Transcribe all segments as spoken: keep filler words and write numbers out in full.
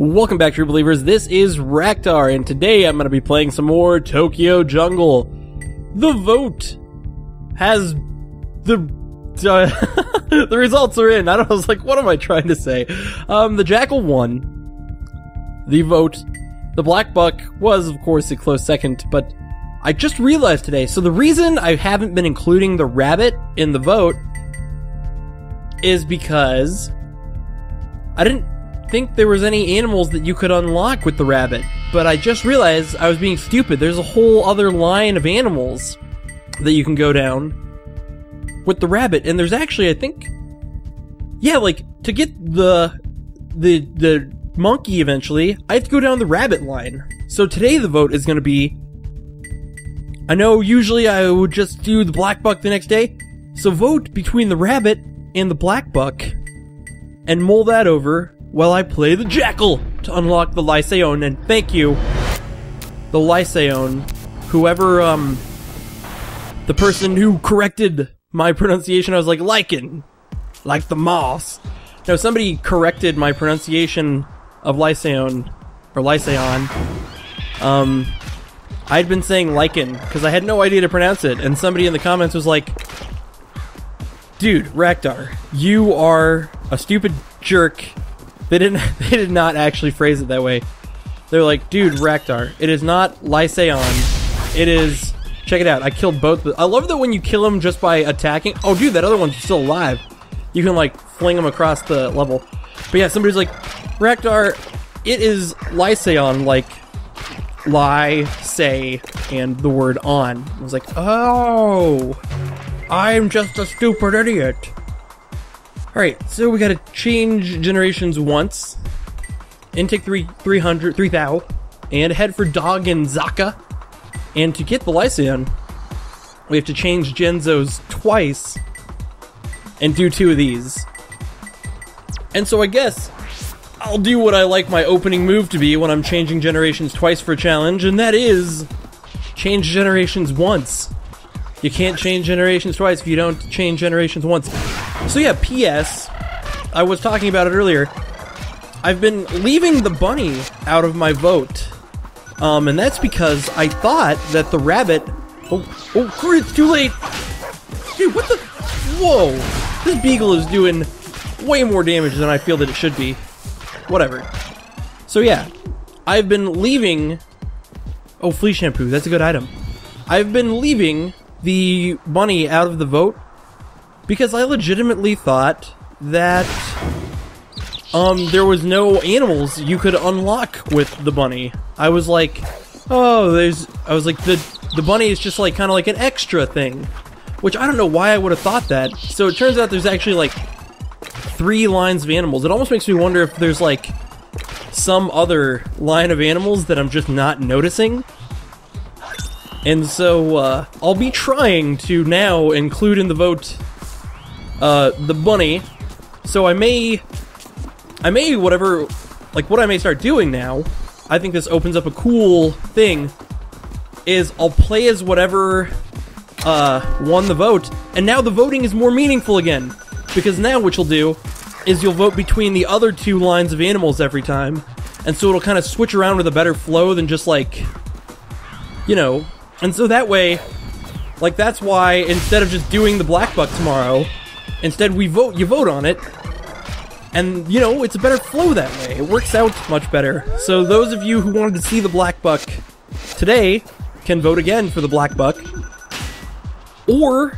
Welcome back, True Believers. This is rackdar, and today I'm going to be playing some more Tokyo Jungle. The vote has the uh, the results are in. I don't, I was like, what am I trying to say? Um, the Jackal won the vote. The BLACKBUCK was, of course, a close second, but I just realized today, so the reason I haven't been including the rabbit in the vote is because I didn't think there was any animals that you could unlock with the rabbit, but I just realized I was being stupid. There's a whole other line of animals that you can go down with the rabbit, and there's actually, I think, yeah, like, to get the, the, the, monkey eventually, I have to go down the rabbit line. So today the vote is going to be, I know usually I would just do the BLACKBUCK the next day, so vote between the rabbit and the BLACKBUCK and mull that over while I play the Jackal to unlock the Lycaon. And thank you, the Lycaon, whoever, um, the person who corrected my pronunciation. I was like, Lycan, like the moss. No, somebody corrected my pronunciation of Lycaon, or Lycaon. Um, I'd been saying Lycan, because I had no idea to pronounce it, and somebody in the comments was like, dude, rackdar, you are a stupid jerk. They didn't, they did not actually phrase it that way. They're like, dude, rackdar, it is not Lycaon, it is, check it out, I killed both. I love that when you kill them just by attacking, oh dude, that other one's still alive. You can, like, fling them across the level. But yeah, somebody's like, rackdar, it is Lycaon, like, lie, say, and the word on. I was like, oh, I'm just a stupid idiot. Alright, so we gotta change generations once. Intake three hundred, three thousand, and head for Dog and Zaka. And to get the Lycaon, we have to change Genzo's twice and do two of these. And so I guess I'll do what I like my opening move to be when I'm changing generations twice for a challenge, and that is change generations once. You can't change generations twice if you don't change generations once. So yeah, P S, I was talking about it earlier, I've been leaving the bunny out of my vote, um, and that's because I thought that the rabbit, oh, oh, it's too late, dude, what the, whoa, this beagle is doing way more damage than I feel that it should be. Whatever. So yeah, I've been leaving... Oh, flea shampoo, that's a good item. I've been leaving the bunny out of the vote because I legitimately thought that um, there was no animals you could unlock with the bunny. I was like, oh, there's... I was like, the, the bunny is just like kind of like an extra thing. Which I don't know why I would have thought that. So it turns out there's actually like three lines of animals. It almost makes me wonder if there's like some other line of animals that I'm just not noticing. And so uh, I'll be trying to now include in the vote uh, the bunny. So I may, I may whatever, like what I may start doing now, I think this opens up a cool thing, is I'll play as whatever uh, won the vote, and now the voting is more meaningful again, because now what you'll do is you'll vote between the other two lines of animals every time, and so it'll kind of switch around with a better flow than just like, you know, and so that way, like, that's why instead of just doing the BLACKBUCK tomorrow, instead we vote, you vote on it, and, you know, it's a better flow that way, it works out much better. So those of you who wanted to see the BLACKBUCK today can vote again for the BLACKBUCK. Or,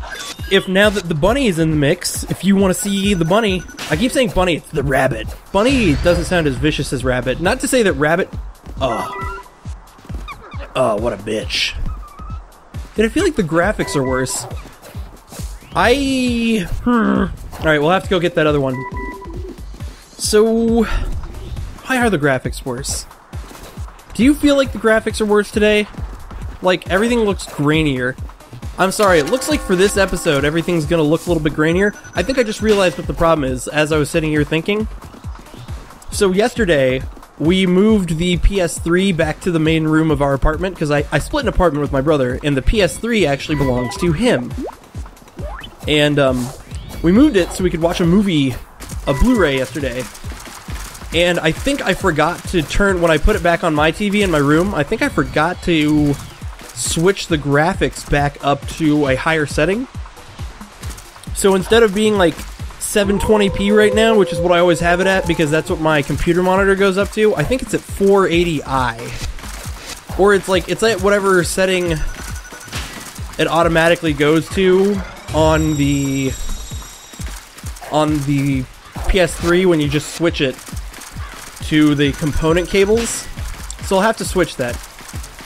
if now that the bunny is in the mix, if you want to see the bunny, I keep saying bunny, it's the rabbit. Bunny doesn't sound as vicious as rabbit. Not to say that rabbit, oh, oh, what a bitch. Did I feel like the graphics are worse? I, hmm. All right, we'll have to go get that other one. So, why are the graphics worse? Do you feel like the graphics are worse today? Like, everything looks grainier. I'm sorry, it looks like for this episode, everything's gonna look a little bit grainier. I think I just realized what the problem is as I was sitting here thinking. So yesterday, we moved the P S three back to the main room of our apartment, because I, I split an apartment with my brother, and the P S three actually belongs to him. And um, we moved it so we could watch a movie, a Blu-ray yesterday. and I think I forgot to turn, when I put it back on my T V in my room, I think I forgot to switch the graphics back up to a higher setting. So instead of being like seven twenty p right now, which is what I always have it at because that's what my computer monitor goes up to, I think it's at four eighty i. Or it's like, it's at whatever setting it automatically goes to on the on the P S three when you just switch it to the component cables. So I'll have to switch that,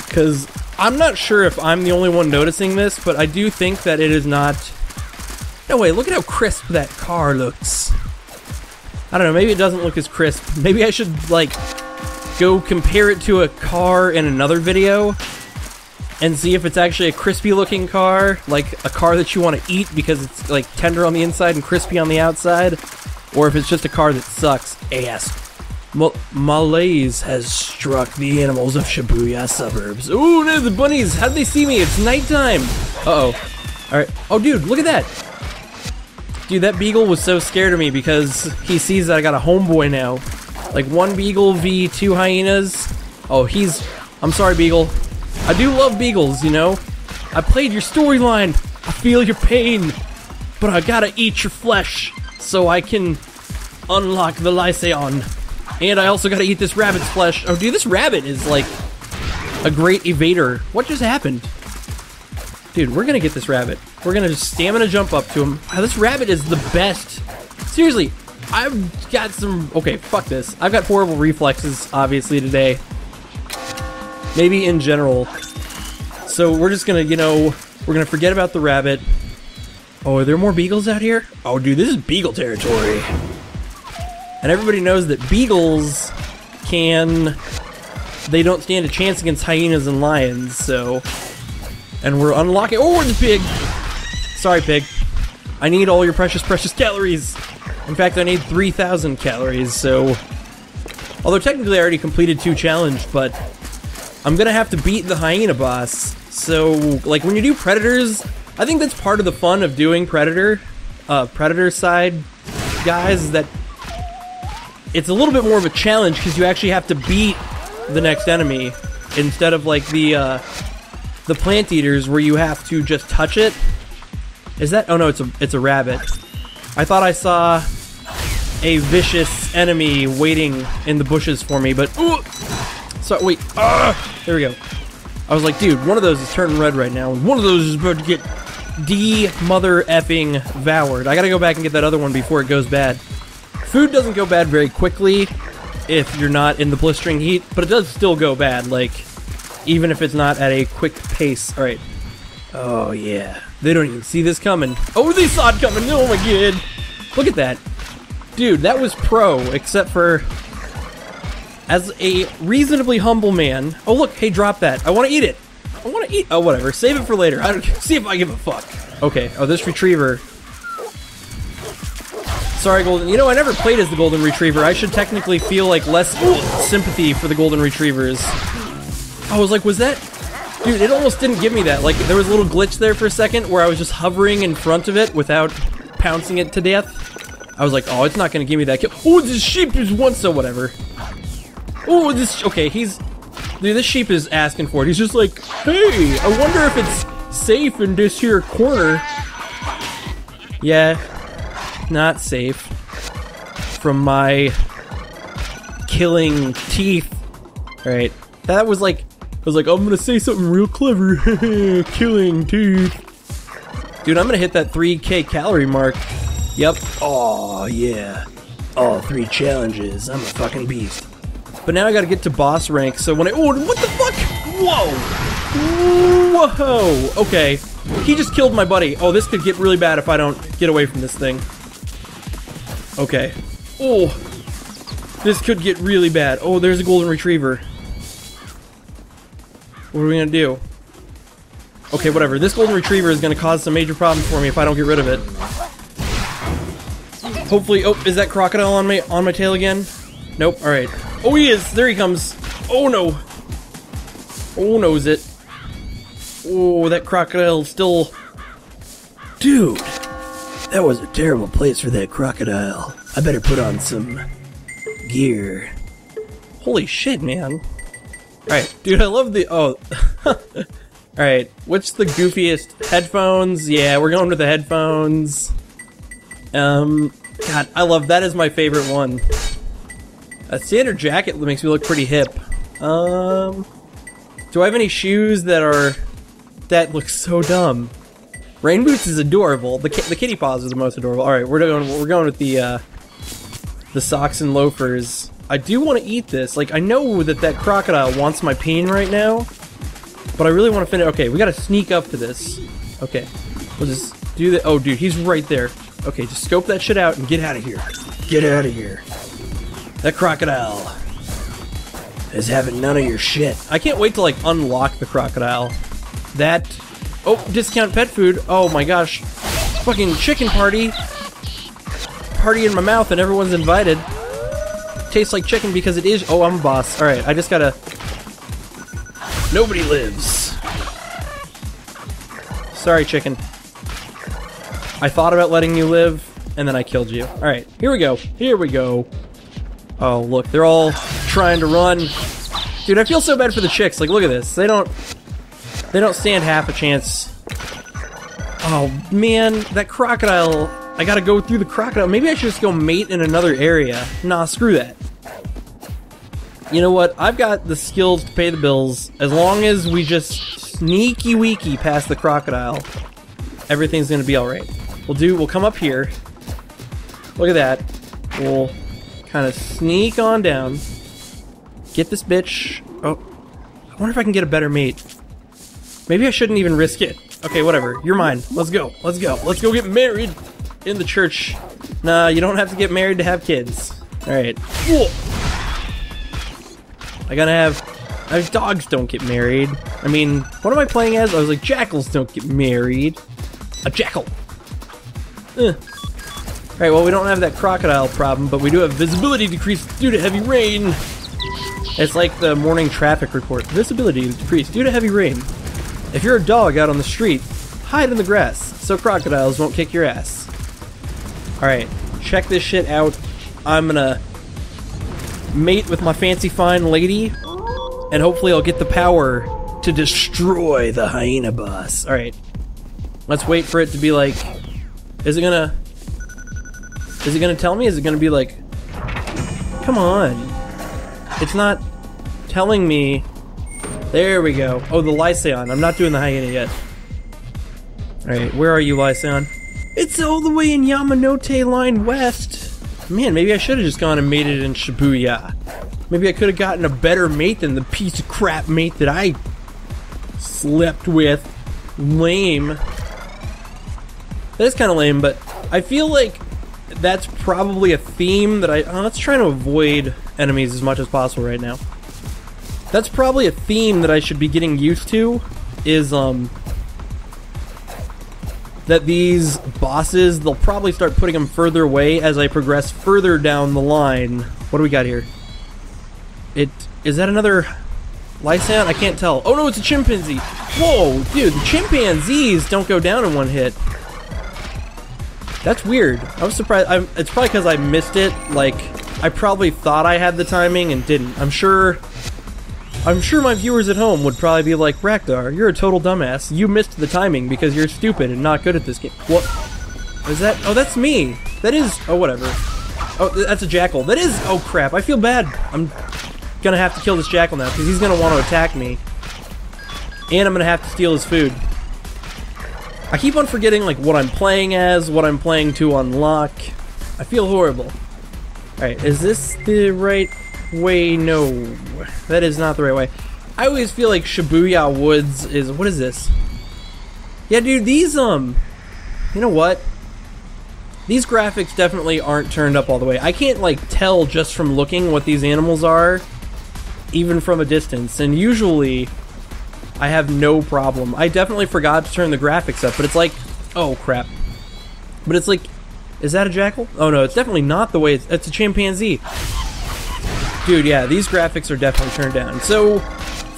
because I'm not sure if I'm the only one noticing this, but I do think that it is not... No way, look at how crisp that car looks. I don't know, maybe it doesn't look as crisp. Maybe I should, like, go compare it to a car in another video and see if it's actually a crispy looking car, like a car that you want to eat because it's like tender on the inside and crispy on the outside, or if it's just a car that sucks ass. Mal malaise has struck the animals of Shibuya suburbs. Ooh, no, the bunnies! How'd they see me? It's nighttime! Uh-oh. Alright. Oh, dude, look at that! Dude, that beagle was so scared of me because he sees that I got a homeboy now. Like, one beagle v two hyenas. Oh, he's... I'm sorry, beagle. I do love beagles, you know? I played your storyline, I feel your pain, but I gotta eat your flesh so I can unlock the Lycaon. And I also gotta eat this rabbit's flesh. Oh dude, this rabbit is like a great evader. What just happened? Dude, we're gonna get this rabbit. We're gonna just stamina jump up to him. Wow, this rabbit is the best. Seriously, I've got some... Okay, fuck this. I've got horrible reflexes, obviously, today. Maybe in general. So we're just gonna, you know, we're gonna forget about the rabbit. Oh, are there more beagles out here? Oh, dude, this is beagle territory. And everybody knows that beagles can... They don't stand a chance against hyenas and lions, so... And we're unlocking... Oh, the pig! Sorry, pig. I need all your precious, precious calories. In fact, I need three thousand calories, so... Although technically I already completed two challenges, but... I'm gonna have to beat the hyena boss. So, like, when you do Predators, I think that's part of the fun of doing Predator, uh, Predator side guys, is that it's a little bit more of a challenge because you actually have to beat the next enemy instead of, like, the, uh, the Plant Eaters where you have to just touch it. Is that... Oh, no, it's a, it's a rabbit. I thought I saw a vicious enemy waiting in the bushes for me, but... Ooh! So, wait. Ah, there we go. I was like, dude, one of those is turning red right now. One of those is about to get de-mother-effing devoured. I gotta go back and get that other one before it goes bad. Food doesn't go bad very quickly if you're not in the blistering heat, but it does still go bad, like, even if it's not at a quick pace. Alright. Oh, yeah. They don't even see this coming. Oh, they saw it coming! Oh, my God! Look at that. Dude, that was pro, except for... As a reasonably humble man... Oh, look. Hey, drop that. I want to eat it. I want to eat... Oh, whatever. Save it for later. I don't... See if I give a fuck. Okay. Oh, this retriever. Sorry, golden... You know, I never played as the golden retriever. I should technically feel, like, less sympathy for the golden retrievers. I was like, was that... Dude, it almost didn't give me that. Like, there was a little glitch there for a second where I was just hovering in front of it without pouncing it to death. I was like, oh, it's not going to give me that kill. Oh, this sheep is once... So, whatever. Oh, this... Okay, he's... Dude, this sheep is asking for it. He's just like, hey, I wonder if it's safe in this here corner. Yeah. Not safe. From my... killing teeth. Alright. That was like... I was like, I'm gonna say something real clever. Killing teeth. Dude, I'm gonna hit that three K calorie mark. Yep. Oh yeah. All three challenges. I'm a fucking beast. But now I gotta get to boss rank, so when I... Oh, what the fuck? Whoa! Whoa! Okay. He just killed my buddy. Oh, this could get really bad if I don't get away from this thing. Okay. Oh. This could get really bad. Oh, there's a golden retriever. What are we gonna do? Okay, whatever. This golden retriever is gonna cause some major problems for me if I don't get rid of it. Hopefully... Oh, is that crocodile on me? On my tail again? Nope. Alright. Oh, he is! There he comes! Oh, no! Oh, knows it. Oh, that crocodile's still... Dude! That was a terrible place for that crocodile. I better put on some... gear. Holy shit, man. Alright, dude, I love the... Oh. Alright, what's the goofiest? Headphones? Yeah, we're going with the headphones. Um, God, I love... That is my favorite one. A standard jacket makes me look pretty hip. Um... Do I have any shoes that are... That looks so dumb. Rain boots is adorable. The, the kitty paws are the most adorable. Alright, we're going, we're going with the, uh... The socks and loafers. I do want to eat this. Like, I know that that crocodile wants my pain right now, but I really want to finish. Okay, we got to sneak up to this. Okay, we'll just do that. Oh, dude, he's right there. Okay, just scope that shit out and get out of here. Get out of here. That crocodile is having none of your shit. I can't wait to, like, unlock the crocodile. That... Oh, discount pet food. Oh, my gosh. Fucking chicken party. Party in my mouth and everyone's invited. Tastes like chicken because it is. Oh, I'm a boss. All right, I just gotta. Nobody lives. Sorry, chicken. I thought about letting you live, and then I killed you. All right, here we go. Here we go. Oh, look, they're all trying to run. Dude, I feel so bad for the chicks. Like, look at this. They don't. They don't stand half a chance. Oh man, that crocodile. I gotta go through the crocodile. Maybe I should just go mate in another area. Nah, screw that. You know what? I've got the skills to pay the bills. As long as we just sneaky weaky past the crocodile, everything's gonna be alright. We'll do, we'll come up here. Look at that. We'll kind of sneak on down. Get this bitch. Oh, I wonder if I can get a better mate. Maybe I shouldn't even risk it. Okay, whatever. You're mine. Let's go. Let's go. Let's go get married. In the church. Nah, you don't have to get married to have kids. Alright. I gotta have... Those dogs don't get married. I mean, what am I playing as? I was like, jackals don't get married. A jackal. Alright, well, we don't have that crocodile problem, but we do have visibility decreased due to heavy rain. It's like the morning traffic report. Visibility decreased due to heavy rain. If you're a dog out on the street, hide in the grass so crocodiles won't kick your ass. Alright, check this shit out. I'm gonna mate with my fancy fine lady, and hopefully I'll get the power to destroy the hyena boss. Alright, let's wait for it to be like, is it gonna, is it gonna tell me? Is it gonna be like, come on. It's not telling me. There we go. Oh, the Lycaon. I'm not doing the hyena yet. Alright, where are you, Lycaon? It's all the way in Yamanote Line West. Man, maybe I should have just gone and mated in Shibuya. Maybe I could have gotten a better mate than the piece of crap mate that I slept with. Lame. That's kind of lame, but I feel like that's probably a theme that I... Oh, let's try to avoid enemies as much as possible right now. That's probably a theme that I should be getting used to, is, um... that these bosses, they'll probably start putting them further away as I progress further down the line. What do we got here? It... is that another Lycaon? I can't tell. Oh no, it's a chimpanzee! Whoa, dude, the chimpanzees don't go down in one hit. That's weird. I was surprised. I'm, it's probably because I missed it. Like, I probably thought I had the timing and didn't. I'm sure... I'm sure my viewers at home would probably be like, Rackdar, you're a total dumbass. You missed the timing because you're stupid and not good at this game. What? Is that? Oh, that's me. That is... Oh, whatever. Oh, that's a jackal. That is... Oh, crap. I feel bad. I'm gonna have to kill this jackal now because he's gonna want to attack me. And I'm gonna have to steal his food. I keep on forgetting, like, what I'm playing as, what I'm playing to unlock. I feel horrible. Alright, is this the right... way? No, that is not the right way. I always feel like Shibuya Woods is... what is this? Yeah, dude, these um you know what, these graphics definitely aren't turned up all the way. I can't, like, tell just from looking what these animals are, even from a distance, and usually I have no problem. I definitely forgot to turn the graphics up, but it's like, oh crap, but it's like, is that a jackal? Oh no, it's definitely not the way. It's, it's a chimpanzee. Dude, yeah, these graphics are definitely turned down. So,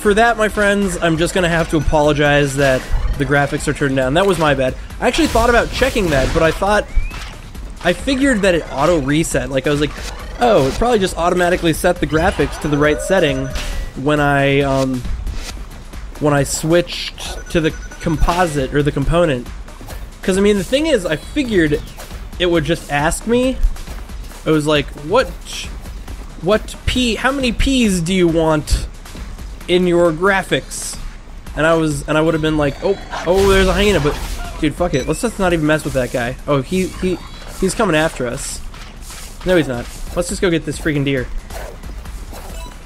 for that, my friends, I'm just gonna have to apologize that the graphics are turned down. That was my bad. I actually thought about checking that, but I thought... I figured that it auto-reset. Like, I was like, Oh, it probably just automatically set the graphics to the right setting when I um, when I switched to the composite or the component. Because I mean, the thing is, I figured it would just ask me. It was like, what, what P? How many P's do you want in your graphics? And I was, and I would have been like, oh, oh, there's a hyena, but dude, fuck it, let's just not even mess with that guy. Oh, he, he, he's coming after us. No, he's not. Let's just go get this freaking deer.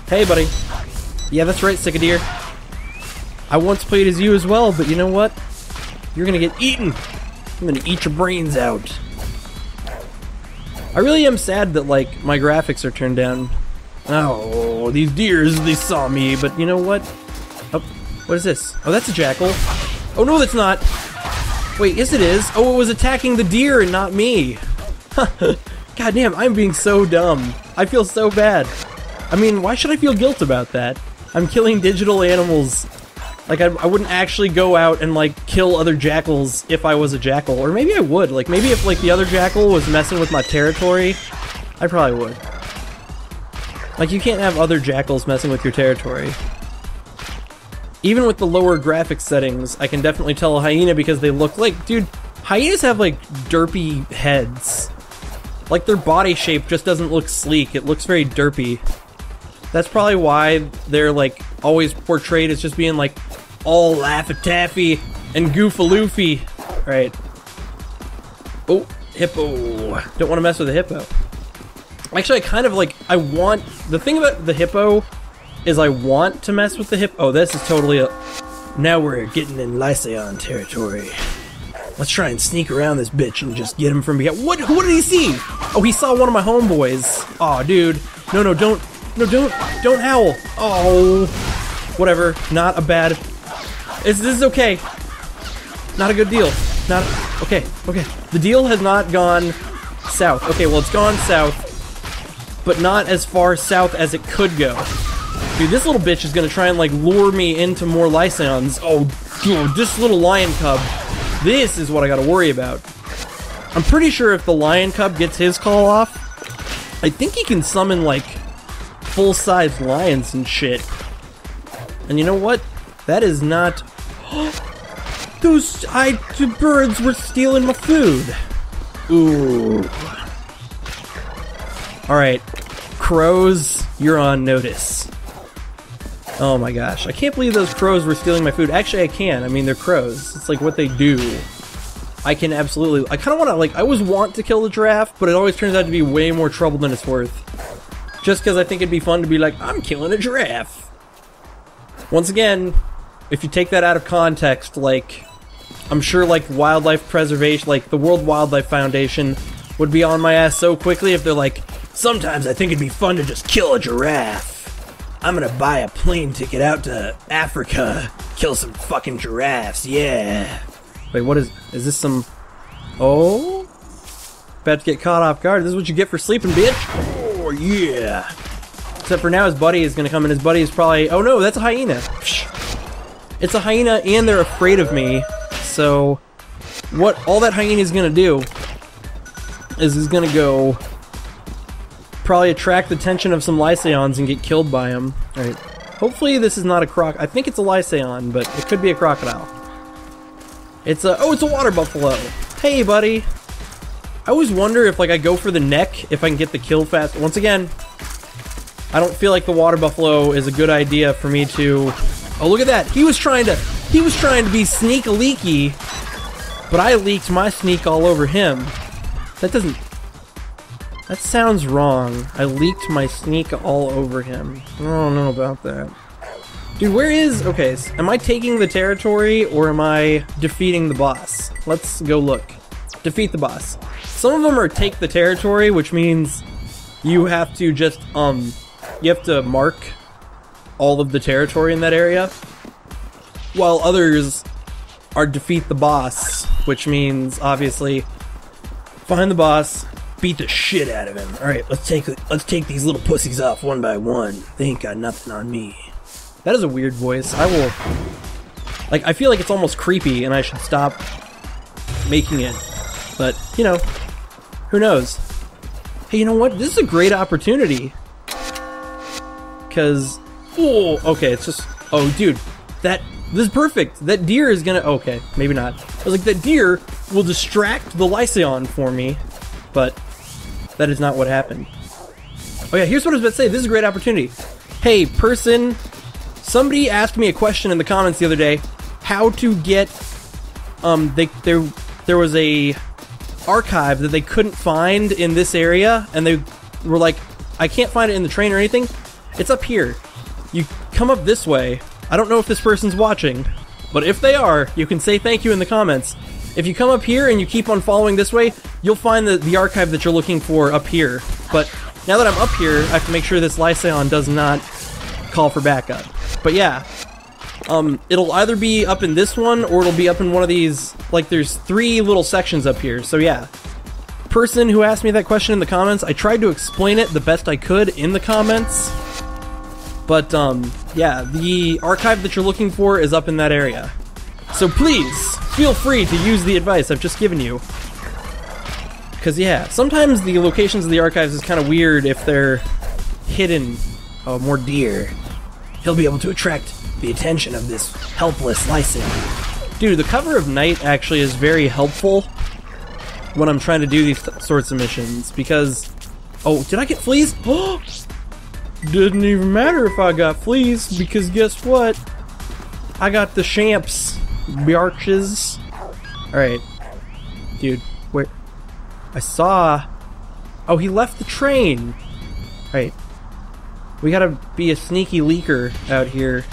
Hey, buddy. Yeah, that's right, sick of deer. I once played as you as well, but you know what? You're gonna get eaten. I'm gonna eat your brains out. I really am sad that, like, my graphics are turned down. Oh, these deers, they saw me, but you know what? Oh, what is this? Oh, that's a jackal. Oh, no, that's not. Wait, yes, it is. Oh, it was attacking the deer and not me. God damn, I'm being so dumb. I feel so bad. I mean, why should I feel guilt about that? I'm killing digital animals. Like, I, I wouldn't actually go out and, like, kill other jackals if I was a jackal. Or maybe I would. Like, maybe if, like, the other jackal was messing with my territory, I probably would. Like, you can't have other jackals messing with your territory. Even with the lower graphics settings, I can definitely tell a hyena because they look like... Dude, hyenas have, like, derpy heads. Like, their body shape just doesn't look sleek. It looks very derpy. That's probably why they're, like, always portrayed as just being, like, all laffy-taffy and goofaloofy. Alright. Oh, hippo. Don't want to mess with the hippo. Actually, I kind of, like, I want... The thing about the hippo is I want to mess with the hippo. Oh, this is totally a... Now we're getting in Lycaon territory. Let's try and sneak around this bitch and just get him from behind. What, what did he see? Oh, he saw one of my homeboys. Aw, oh, dude. No, no, don't... No, don't, don't howl. Oh, whatever. Not a bad. It's, this is okay. Not a good deal. Not okay. Okay. The deal has not gone south. Okay. Well, it's gone south, but not as far south as it could go. Dude, this little bitch is gonna try and like lure me into more Lycaons. Oh, dude, this little lion cub. This is what I gotta worry about. I'm pretty sure if the lion cub gets his call off, I think he can summon like full-size lions and shit. And you know what? That is not... Those I, the birds were stealing my food. Ooh. Alright. Crows, you're on notice. Oh my gosh. I can't believe those crows were stealing my food. Actually, I can. I mean, they're crows. It's like what they do. I can absolutely... I kind of want to, like... I always want to kill the giraffe, but it always turns out to be way more trouble than it's worth. Just because I think it'd be fun to be like, I'm killing a giraffe. Once again, if you take that out of context, like, I'm sure, like, wildlife preservation, like, the World Wildlife Foundation would be on my ass so quickly if they're like, sometimes I think it'd be fun to just kill a giraffe. I'm gonna buy a plane ticket out to Africa, kill some fucking giraffes, yeah. Wait, what is, is this some, oh? About to get caught off guard. This is what you get for sleeping, bitch. Yeah. Except for now his buddy is gonna come and his buddy is probably... Oh no, that's a hyena. It's a hyena and they're afraid of me. So what all that hyena is gonna do is he's gonna go probably attract the attention of some Lycaons and get killed by him. Alright. Hopefully this is not a croc... I think it's a Lycaon, but it could be a crocodile. It's a... Oh, it's a water buffalo. Hey, buddy. I always wonder if, like, I go for the neck, if I can get the kill fast. Once again, I don't feel like the water buffalo is a good idea for me to... Oh, look at that! He was trying to... He was trying to be sneak-a-leaky, but I leaked my sneak all over him. That doesn't... That sounds wrong. I leaked my sneak all over him. I don't know about that. Dude, where is... Okay, so am I taking the territory, or am I defeating the boss? Let's go look. Defeat the boss. Some of them are take the territory, which means you have to just, um, you have to mark all of the territory in that area. While others are defeat the boss, which means, obviously, find the boss, beat the shit out of him. Alright, let's take, let's take these little pussies off one by one. They ain't got nothing on me. That is a weird voice. I will, like, I feel like it's almost creepy and I should stop making it. But, you know, who knows? Hey, you know what? This is a great opportunity. Because... Oh, okay, it's just... Oh, dude. That... This is perfect. That deer is gonna... Okay, maybe not. I was like, that deer will distract the Lycaon for me. But... That is not what happened. Oh yeah, here's what I was about to say. This is a great opportunity. Hey, person... Somebody asked me a question in the comments the other day. How to get... Um, they... There, there was a... archive that they couldn't find in this area, and they were like, I can't find it in the train or anything. It's up here. You come up this way. I don't know if this person's watching, but if they are, you can say thank you in the comments. If you come up here and you keep on following this way, you'll find the, the archive that you're looking for up here. But now that I'm up here, I have to make sure this Lycaon does not call for backup. But yeah, Um, it'll either be up in this one, or it'll be up in one of these, like, there's three little sections up here, so yeah. Person who asked me that question in the comments, I tried to explain it the best I could in the comments. But, um, yeah, the archive that you're looking for is up in that area. So please, feel free to use the advice I've just given you. Because, yeah, sometimes the locations of the archives is kind of weird if they're hidden. Oh, more deer. He'll be able to attract... the attention of this helpless Lycaon. Dude, the cover of night actually is very helpful when I'm trying to do these th sorts of missions, because... Oh, did I get fleas? Didn't even matter if I got fleas, because guess what? I got the champs, bjarches. Alright. Dude, where... I saw... Oh, he left the train! Alright. We gotta be a sneaky leaker out here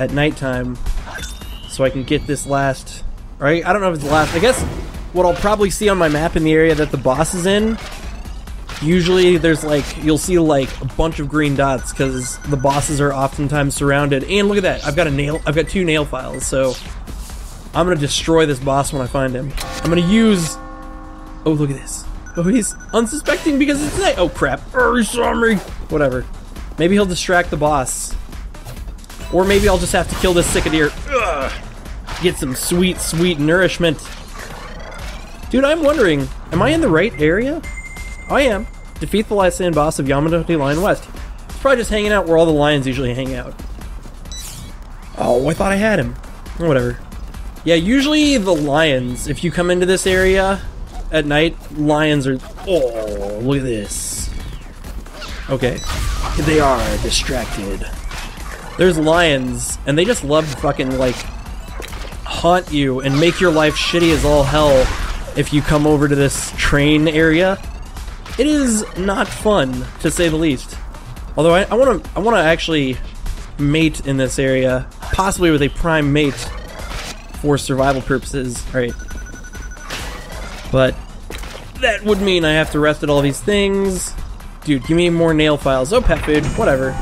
at nighttime, so I can get this last, right? I don't know if it's the last. I guess what I'll probably see on my map in the area that the boss is in, usually there's like, you'll see like a bunch of green dots because the bosses are oftentimes surrounded. And look at that, I've got a nail, I've got two nail files, so I'm gonna destroy this boss when I find him. I'm gonna use, oh look at this. Oh, he's unsuspecting because it's night. Oh crap, oh, he saw me. Whatever, maybe he'll distract the boss. Or maybe I'll just have to kill this sick of deer. Ugh. Get some sweet, sweet nourishment. Dude, I'm wondering, am I in the right area? I am. Defeat the Lycaon boss of Yamanote Line West. It's probably just hanging out where all the lions usually hang out. Oh, I thought I had him. Or whatever. Yeah, usually the lions, if you come into this area at night, lions are... Oh, look at this. Okay. They are distracted. There's lions, and they just love to fucking, like, haunt you and make your life shitty as all hell if you come over to this train area. It is not fun, to say the least. Although, I want to I want to actually mate in this area, possibly with a prime mate for survival purposes. Alright. But that would mean I have to rest at all these things. Dude, give me more nail files. Oh, pet food. Whatever.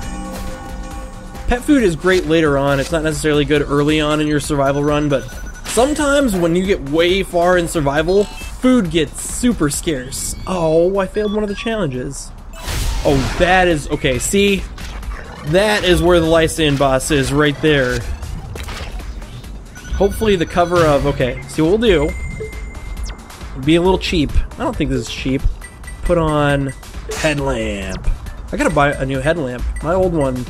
Pet food is great later on. It's not necessarily good early on in your survival run, but sometimes when you get way far in survival, food gets super scarce. Oh, I failed one of the challenges. Oh, that is... Okay, see? That is where the Lycaon boss is, right there. Hopefully the cover of... Okay, see what we'll do. Be a little cheap. I don't think this is cheap. Put on... headlamp. I gotta buy a new headlamp. My old one...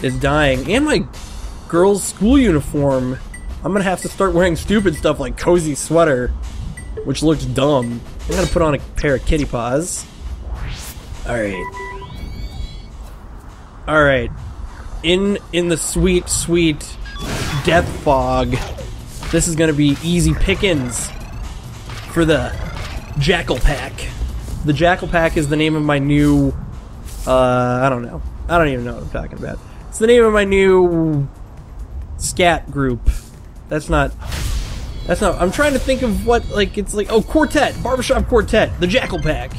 is dying, and my girl's school uniform. I'm gonna have to start wearing stupid stuff like cozy sweater, which looks dumb. I'm gonna put on a pair of kitty paws. Alright. Alright. In in the sweet, sweet death fog, this is gonna be easy pickings for the Jackal Pack. The Jackal Pack is the name of my new, uh, I don't know. I don't even know what I'm talking about. It's the name of my new scat group. That's not. That's not. I'm trying to think of what, like, it's like. Oh, quartet, barbershop quartet, the Jackal Pack.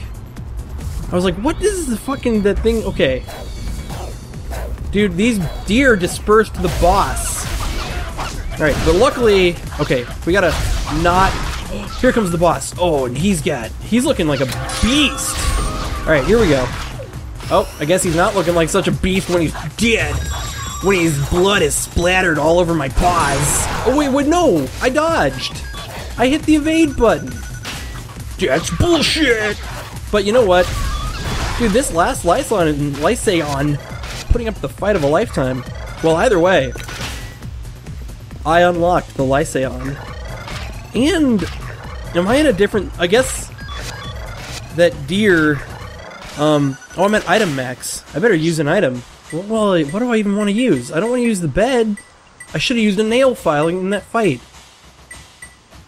I was like, what is the fucking that thing? Okay, dude, these deer dispersed the boss. All right, but luckily, okay, we gotta not. Here comes the boss. Oh, and he's got. He's looking like a beast. All right, here we go. Oh, I guess he's not looking like such a beast when he's dead. When his blood is splattered all over my paws. Oh wait, wait, no! I dodged! I hit the evade button! That's bullshit! But you know what? Dude, this last Lycaon and Lycaon putting up the fight of a lifetime. Well, either way, I unlocked the Lycaon. And am I in a different... I guess that deer... Um, oh, I'm at item max. I better use an item. Well, what do I even want to use? I don't want to use the bed. I should have used a nail file in that fight.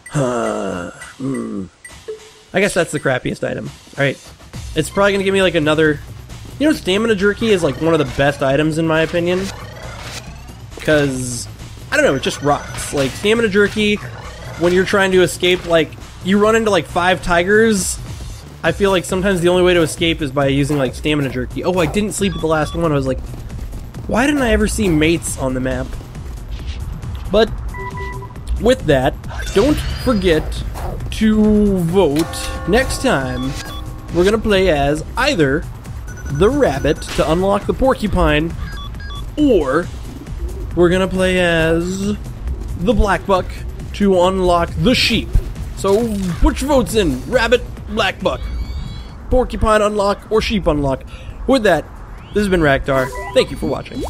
Huh. Mm. I guess that's the crappiest item. Alright. It's probably gonna give me like another... You know, Stamina Jerky is like one of the best items in my opinion. Because... I don't know, it just rocks. Like, Stamina Jerky, when you're trying to escape, like... You run into like five tigers... I feel like sometimes the only way to escape is by using like Stamina Jerky. Oh, I didn't sleep at the last one. I was like... Why didn't I ever see mates on the map? But... With that, don't forget to vote. Next time, we're gonna play as either the rabbit to unlock the porcupine, or we're gonna play as the blackbuck to unlock the sheep. So put your votes in: rabbit, blackbuck, porcupine unlock, or sheep unlock. With that, this has been rackdar. Thank you for watching.